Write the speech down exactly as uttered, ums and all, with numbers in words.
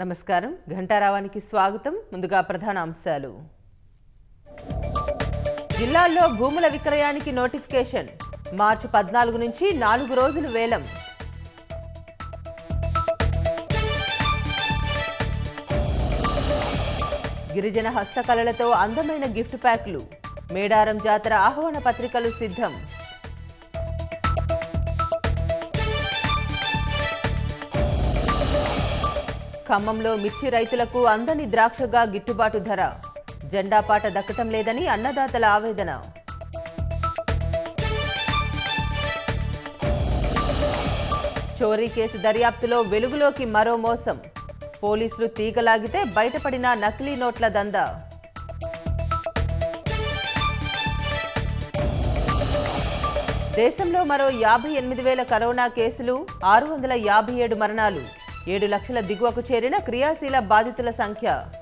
నమస్కారం ఘంటారావానికి స్వాగతం ముందుగా ప్రధాన అంశాలు జిల్లాల్లో భూముల విక్రయానికి నోటిఫికేషన్ మార్చి పద్నాలుగు నుంచి నాలుగు రోజులు వేలం గిరిజన హస్తకళలతో అందమైన గిఫ్ట్ ప్యాక్లు మేడారం జాతర ఆహ్వాన పత్రికలు సిద్ధం ఖమ్మంలో మిర్చి రైతులకు అందని ద్రాక్షగా గిట్టుబాటు ధర జెండాపాట దక్కటం లేదని అన్నదాతల ఆవేదన చోరీ కేసు దర్యాప్తులో వెలుగులోకి మరో మోసం పోలీసులు తీగలాగితే బయటపడిన నకిలీ నోట్ల దందా దేశంలో మరో యాభై ఎనిమిది వేల కరోనా కేసులు ఆరు వందల యాభై ఏడు మరణాలు ఏడు లక్షల దిగువకు చేరిన క్రియాశీల బాధితుల సంఖ్య